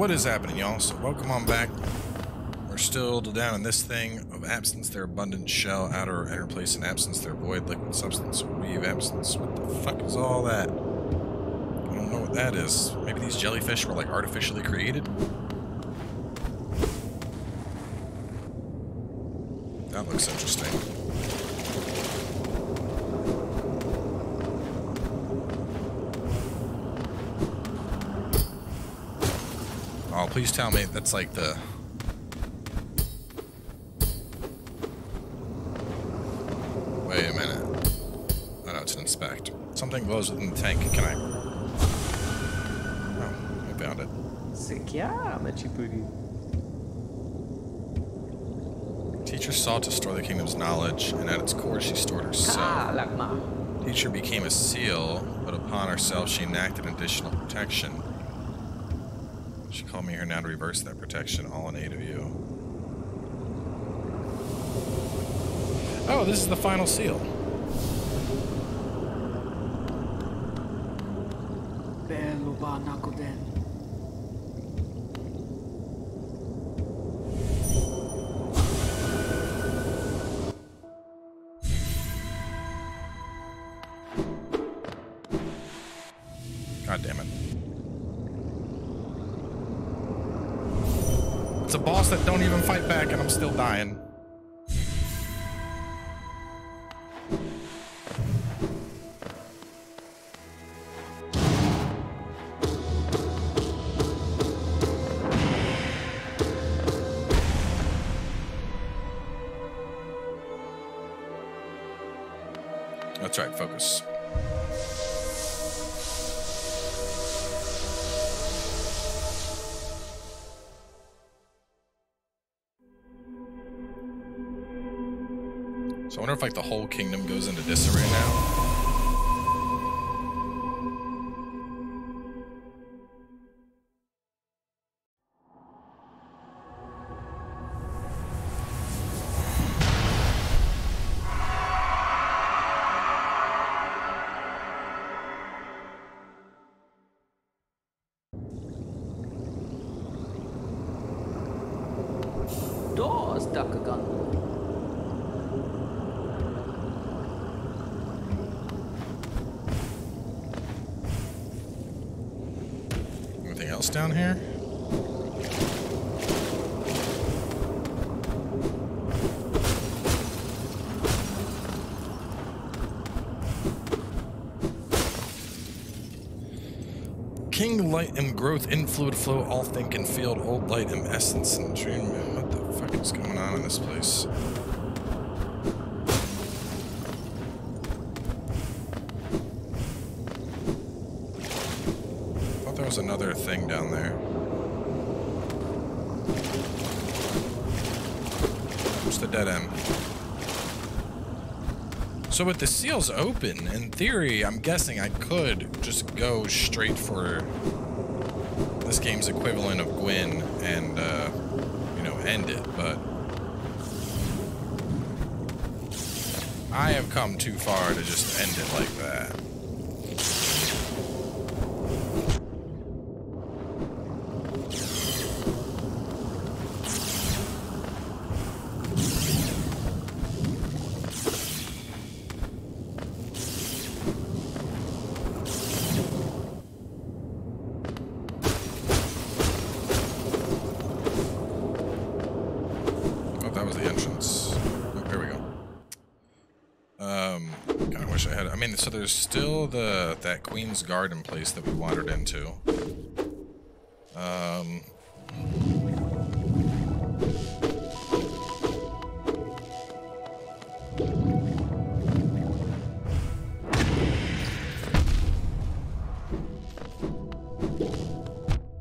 what is happening, y'all? So welcome on back. We're still down in this thing of absence, their abundant shell, outer or inner place, and absence, their void, liquid substance, weave, absence. What the fuck is all that? I don't know what that is. Maybe these jellyfish were like artificially created? That looks interesting. Please tell me that's like the... Wait a minute. Oh no, it's an inspect. Something glows within the tank. Can I... Oh, I found it. Teacher sought to store the kingdom's knowledge, and at its core she stored herself. Teacher became a seal, but upon herself she enacted additional protection. She called me here now to reverse that protection, all in aid of you. Oh, this is the final seal. Ben Luba Knuckleden. God damn it. It's a boss that don't even fight back, and I'm still dying. That's right, focus. I wonder if like the whole kingdom goes into disarray now. Doors duck a gun. Down here. King light and growth in fluid flow, all think and field, old light and essence and dream. What the fuck is going on in this place? There's another thing down there. It's the dead end. So with the seals open, in theory, I'm guessing I could just go straight for this game's equivalent of Gwyn and, you know, end it, but... I have come too far to just end it like that. So there's still that Queen's Garden place that we wandered into.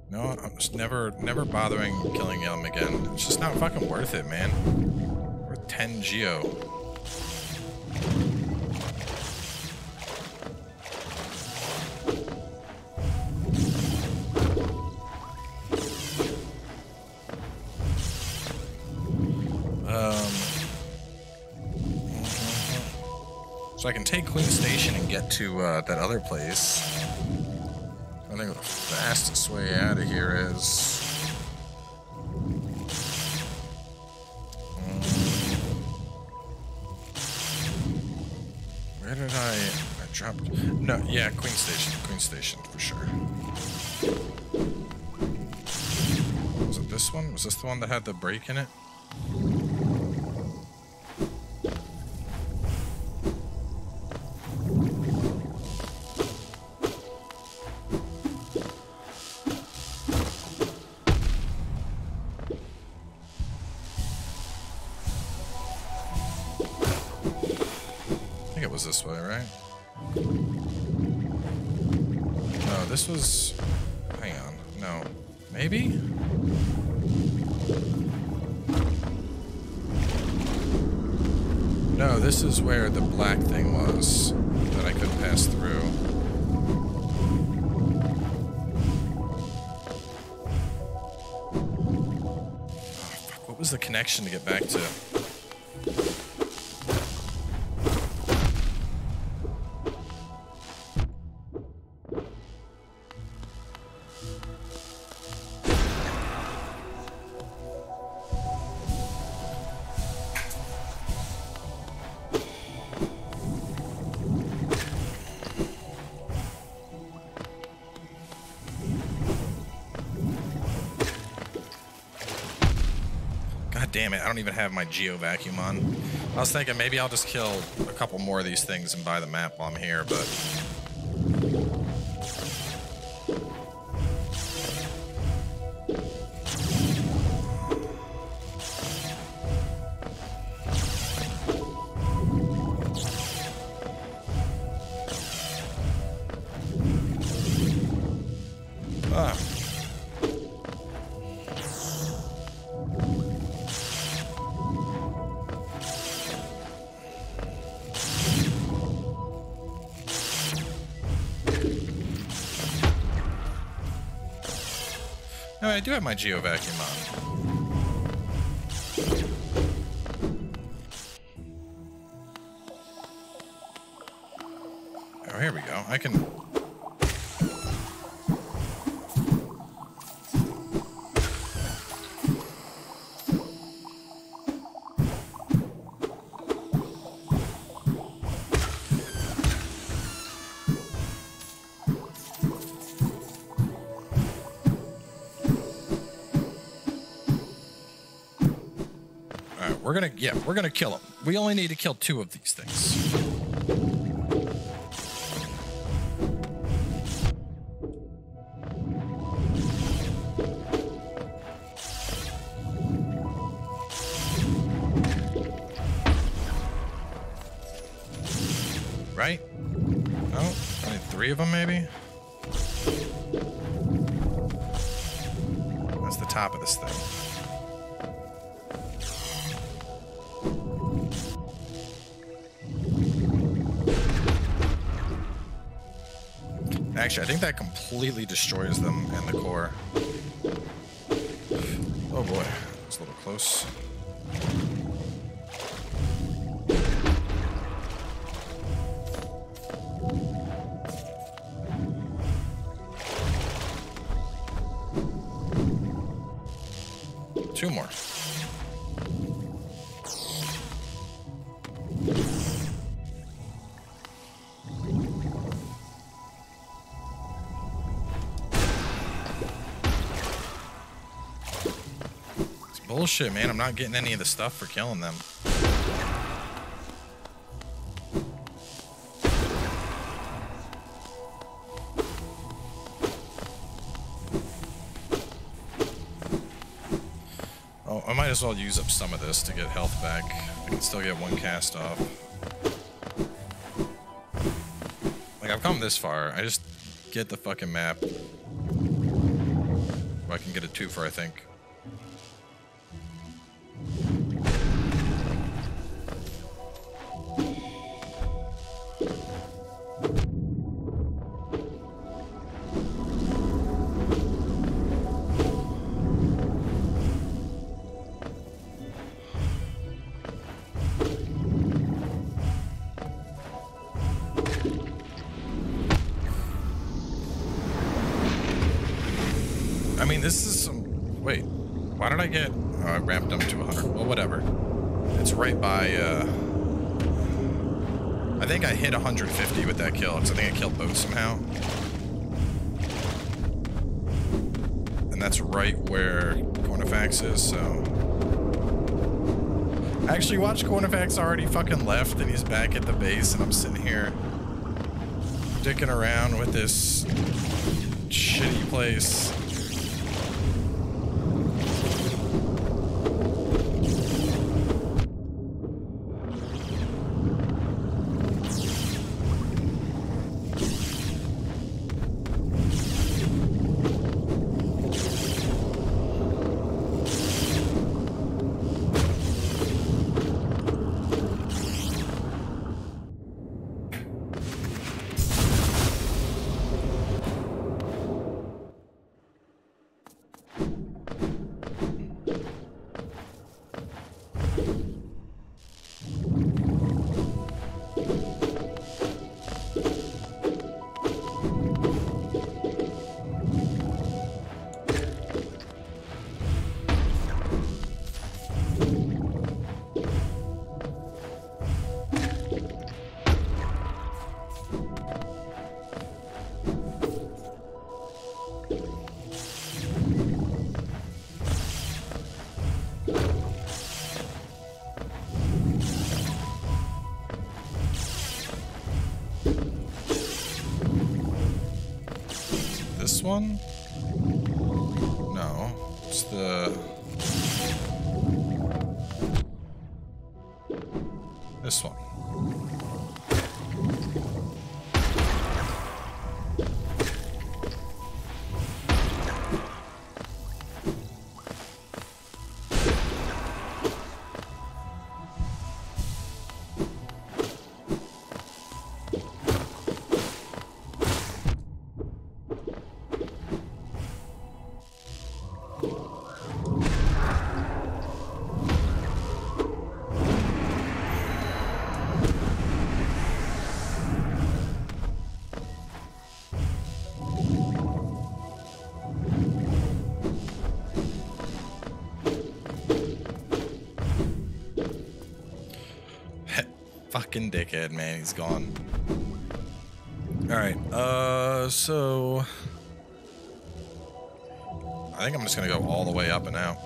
No, I'm just never bothering killing Elm again. It's just not fucking worth it, man. We're 10 Geo. So I can take Queen Station and get to that other place. I think the fastest way out of here is... dropped. No, yeah, Queen Station for sure. Was it this one? Was this the one that had the break in it? This way, right? No, this was... Hang on. No. Maybe? No, this is where the black thing was that I could pass through. Oh, fuck. What was the connection to get back to? Damn it, I don't even have my geo vacuum on. I was thinking maybe I'll just kill a couple more of these things and buy the map while I'm here, but... I do have my geo vacuum on. Oh, here we go. I can. Yeah, we're gonna kill him. We only need to kill 2 of these things. Right? Oh, I need 3 of them maybe? That's the top of this thing. Actually, I think that completely destroys them and the core. Oh boy, it's a little close. Bullshit, man. I'm not getting any of the stuff for killing them. Oh, I might as well use up some of this to get health back. I can still get 1 cast off. Like, I've come this far. I just get the fucking map. Well, I can get a twofer, I think. Whatever. It's right by I think I hit 150 with that kill, because I think I killed both somehow. And that's right where Cornifax is, so... Actually, watch, Cornifax already fucking left, and he's back at the base, and I'm sitting here... dicking around with this... shitty place. One? No, it's the... this one. Fucking dickhead, man, he's gone. Alright, so... I think I'm just gonna go all the way up and out.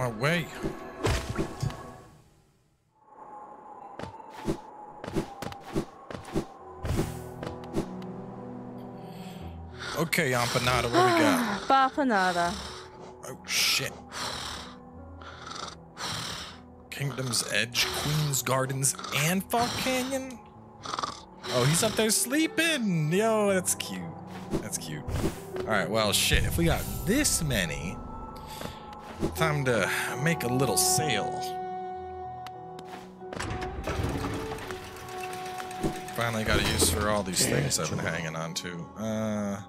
My way. Okay, Empanada, what we got? Bahpanada. Oh shit. Kingdom's Edge, Queen's Gardens, and Fall Canyon? Oh, he's up there sleeping. Yo, that's cute. That's cute. Alright, well shit, if we got this many, time to make a little sale. If finally got a use for all these things I've been hanging on to.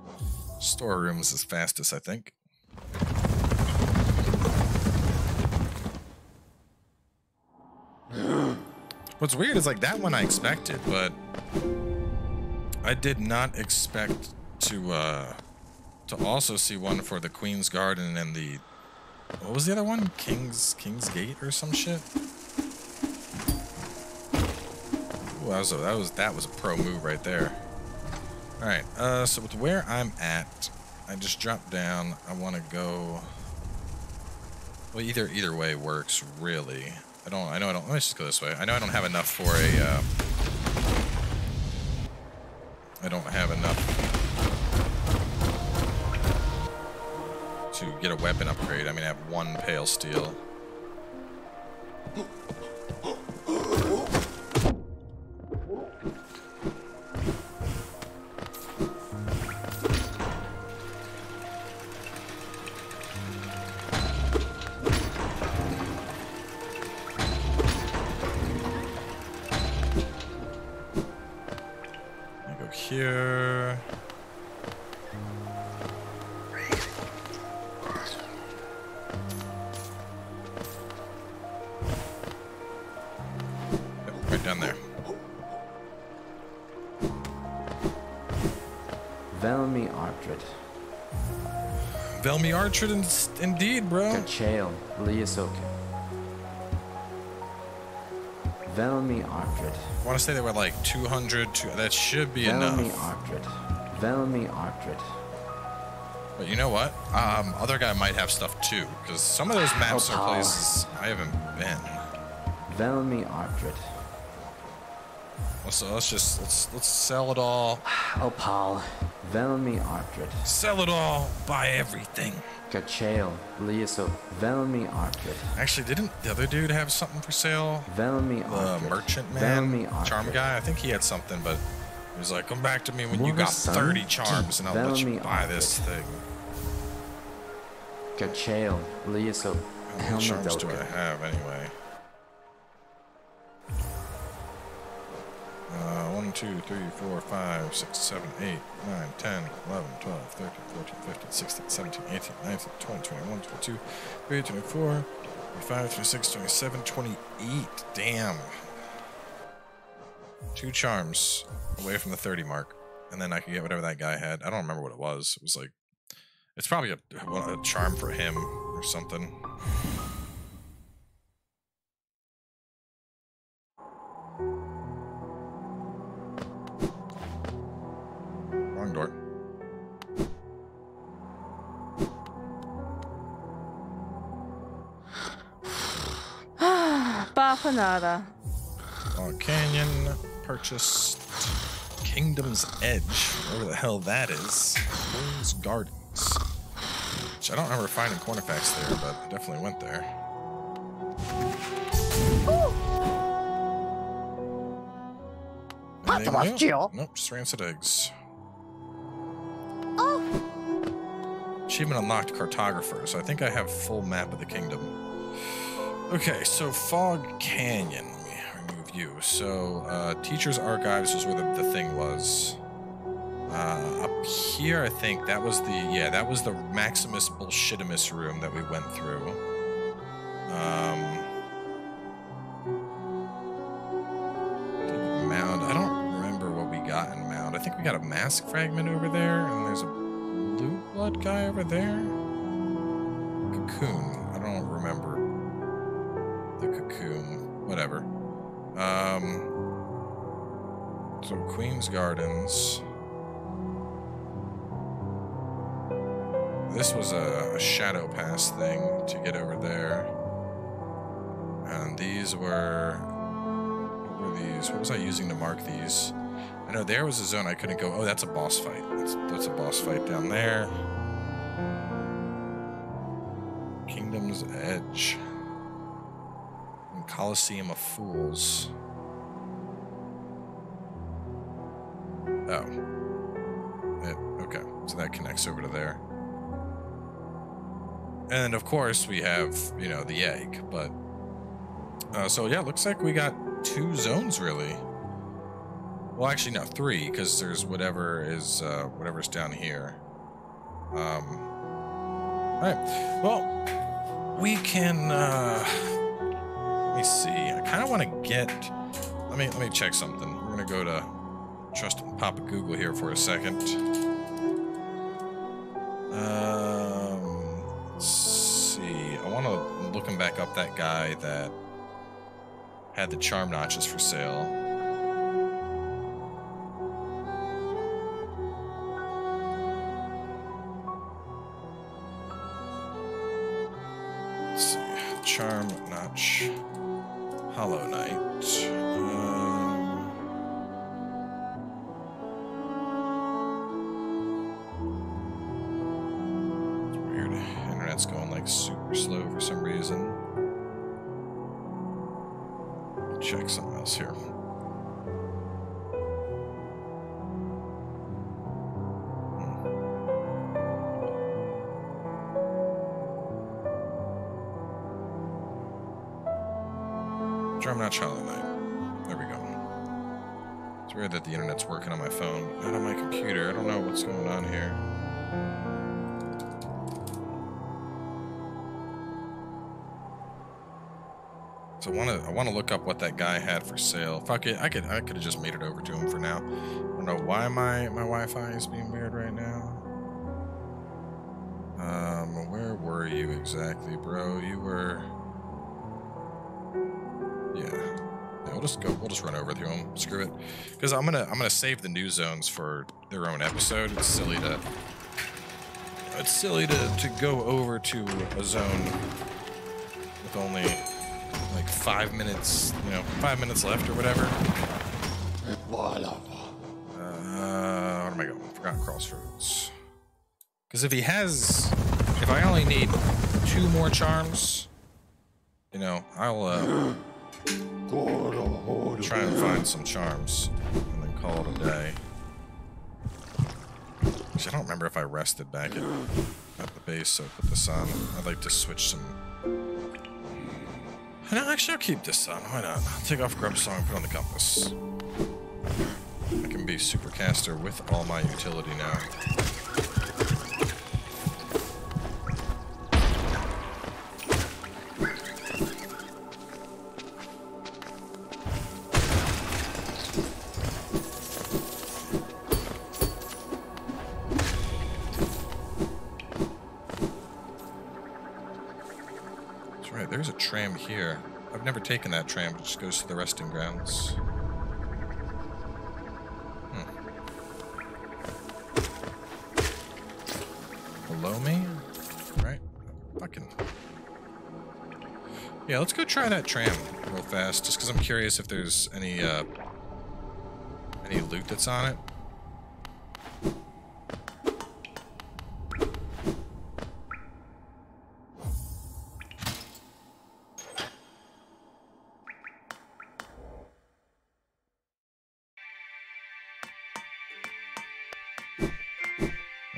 Storerooms is fastest, I think. What's weird is, like, that one I expected, but I did not expect to also see one for the Queen's Garden and the, what was the other one? King's Gate or some shit? Ooh, that was a pro move right there. All right, so with where I'm at, I just dropped down. I want to go. Well, either way works, really. I know I don't. Let's just go this way. I know I don't have enough for a. I don't have enough to get a weapon upgrade. I mean, I have one pale steel. Velmy Artrid indeed, bro. Kachale, Leosoka. Velmy Artrid. I want to say they were like 200. That should be enough. Velmy Artrid. Velmy Artrid. But you know what? Other guy might have stuff too, because some of those maps are places I haven't been. Velmy Artrid. So let's sell it all. Opal, Velmy Artrid. Sell it all, buy everything. Kachale, Leoso, Velmy Artrid. Actually, didn't the other dude have something for sale? Velmy Artrid. The merchant man, charm guy. I think he had something, but he was like, "Come back to me when you got 30 charms, and I'll let you buy this thing." Kachale, Leoso. How many charms do I have anyway? 1, 2, 3, 4, 5, 6, 7, 8, 9, 10, 11, 12, 13, 14, 15, 16, 17, 18, 19, 20, 21, 22, 23, 24, 25, 26, 27, 28. Damn. 2 charms away from the 30 mark, and then I could get whatever that guy had. I don't remember what it was. It was like, it's probably a charm for him or something. Bahpanada. Fall Canyon purchased Kingdom's Edge, whatever the hell that is. Queen's Gardens, which I don't remember finding Cornifax there, but I definitely went there. Nope, just rancid eggs. Oh. Achievement unlocked, Cartographer. So I think I have full map of the kingdom. Okay, so Fog Canyon. Let me remove you. So Teacher's Archives is where the thing was. Up here, I think that was the Maximus Bullshitimus room that we went through. Mound. I don't remember what we got in Mound. I think we got a mask fragment over there, and there's a blue blood guy over there. Cocoon. I don't remember. The cocoon, whatever. So Queen's Gardens. This was a shadow pass thing to get over there. And these were, what were these? What was I using to mark these? I know there was a zone I couldn't go. Oh, that's a boss fight. That's a boss fight down there. Kingdom's Edge. Coliseum of Fools. Oh. Okay. So that connects over to there. And of course we have, you know, the egg, but so yeah, looks like we got 2 zones really. Well, actually, no, three, because there's whatever is whatever's down here. All right. Well, we can. Let me see. I kind of want to get. Let me check something. We're gonna go to Trust and Papa Google here for a second. Let's see. I want to look him back up. That guy that had the charm notches for sale. Charm Notch, Hollow Knight. It's weird. Internet's going like super slow for some reason. Let me check something else here. Child of Night. There we go. It's weird that the internet's working on my phone, but not on my computer. I don't know what's going on here. So I wanna look up what that guy had for sale. Fuck it, I could have just made it over to him for now. I don't know why my Wi-Fi is being weird right now. Where were you exactly, bro? You were. We'll just run over through them. Screw it, because I'm gonna save the new zones for their own episode. It's silly to go over to a zone with only like 5 minutes, you know, 5 minutes left or whatever. What am I going? Forgotten Crossroads. Because if I only need 2 more charms, you know, I'll try and find some charms and then call it a day. Actually, I don't remember if I rested back at the base, so I put this on. I'd like to switch some. No, actually, I'll keep this on. Why not? I'll take off Grubsong and put on the compass. I can be Supercaster with all my utility now. Here. I've never taken that tram, it just goes to the resting grounds. Below me? Right? Fucking. Yeah, let's go try that tram real fast, just because I'm curious if there's any loot that's on it.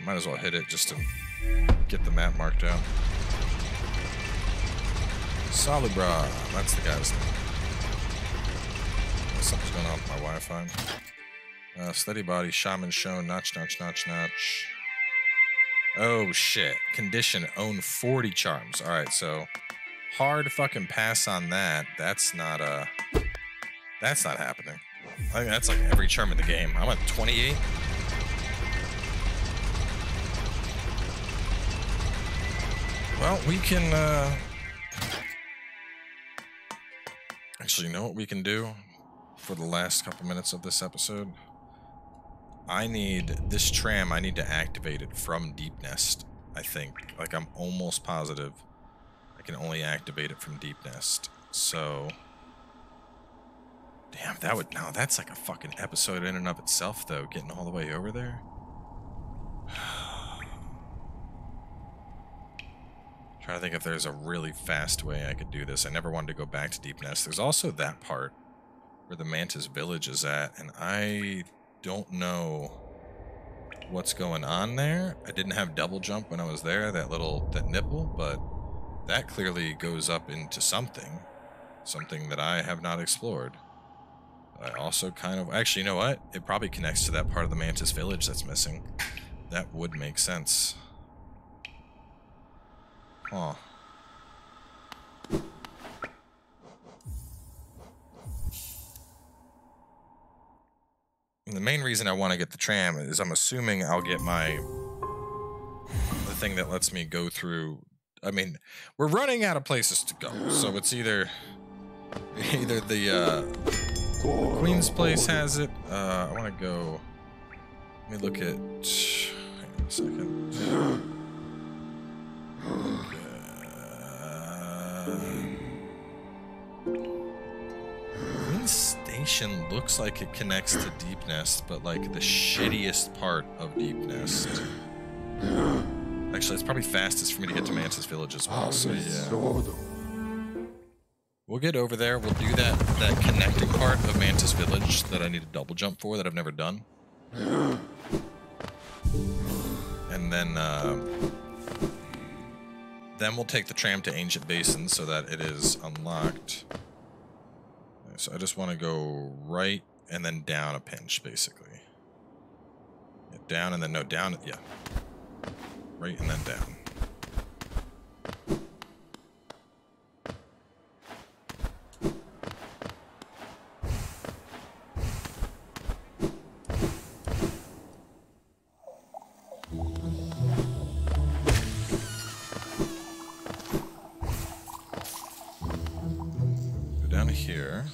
Might as well hit it just to get the map marked out. Salubra, that's the guy's name. Something's going on with my Wi-Fi. Steady body, shaman shown, notch, notch, notch, notch. Oh shit! Condition, own 40 charms. All right, so hard fucking pass on that. That's not happening. I think that's like every charm in the game. I'm at 28. Well, we can, actually, you know what we can do for the last couple minutes of this episode? I need this tram. I need to activate it from Deep Nest, I think. Like, I'm almost positive I can only activate it from Deep Nest. So, damn, that would, no, that's like a fucking episode in and of itself, though, getting all the way over there. Trying to think if there's a really fast way I could do this. I never wanted to go back to Deep Nest. There's also that part where the Mantis Village is at, and I don't know what's going on there. I didn't have double jump when I was there, that nipple, but that clearly goes up into something that I have not explored. I also kind of... Actually, you know what? It probably connects to that part of the Mantis Village that's missing. That would make sense. Huh. And the main reason I want to get the tram is I'm assuming I'll get my... the thing that lets me go through... I mean, we're running out of places to go, so it's either the Queen's place has it. I want to go. Let me look at. Hang on a second. Wind Station looks like it connects to Deep Nest, but like the shittiest part of Deep Nest. Actually, it's probably fastest for me to get to Mantis Village as well, so yeah. We'll get over there. We'll do that connecting part of Mantis Village that I need to double jump for that I've never done. And then we'll take the tram to Ancient Basin so that it is unlocked. So I just want to go right and then down a pinch, basically. Yeah, down and then no, down, yeah. Right and then down. Go down here.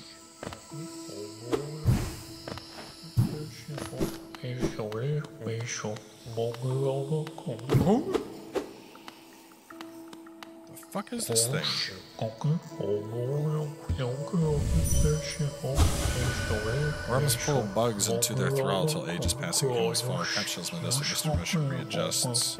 The fuck is this thing? Worms pull bugs into their thrall till ages passing games fall. Capsules when this Mr. Mushroom readjusts.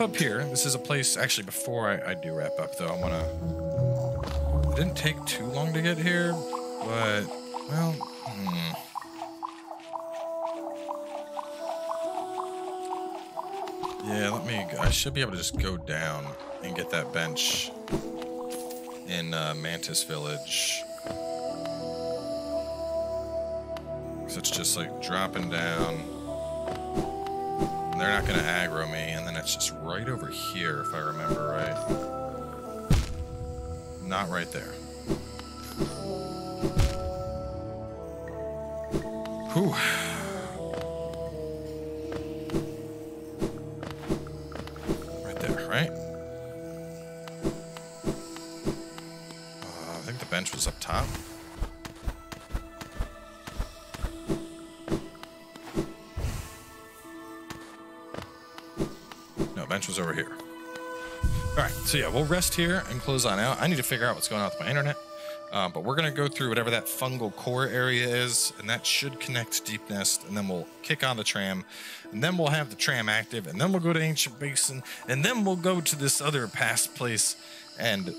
Up here. This is a place, actually, before I do wrap up, though, I want to... It didn't take too long to get here, but, well, Yeah, let me... I should be able to just go down and get that bench in Mantis Village. Because it's just, like, dropping down. They're not going to aggro me, and then it's just right over here, if I remember right. Not right there. Whew. Right there, right? I think the bench was up top. Was over here. Alright, so yeah, we'll rest here and close on out. I need to figure out what's going on with my internet, but we're going to go through whatever that fungal core area is, and that should connect to Deep Nest, and then we'll kick on the tram, and then we'll have the tram active, and then we'll go to Ancient Basin, and then we'll go to this other past place, and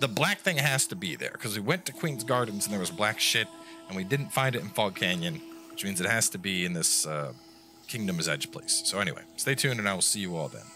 the black thing has to be there, because we went to Queen's Gardens, and there was black shit, and we didn't find it in Fog Canyon, which means it has to be in this Kingdom's Edge place. So anyway, stay tuned and I will see you all then.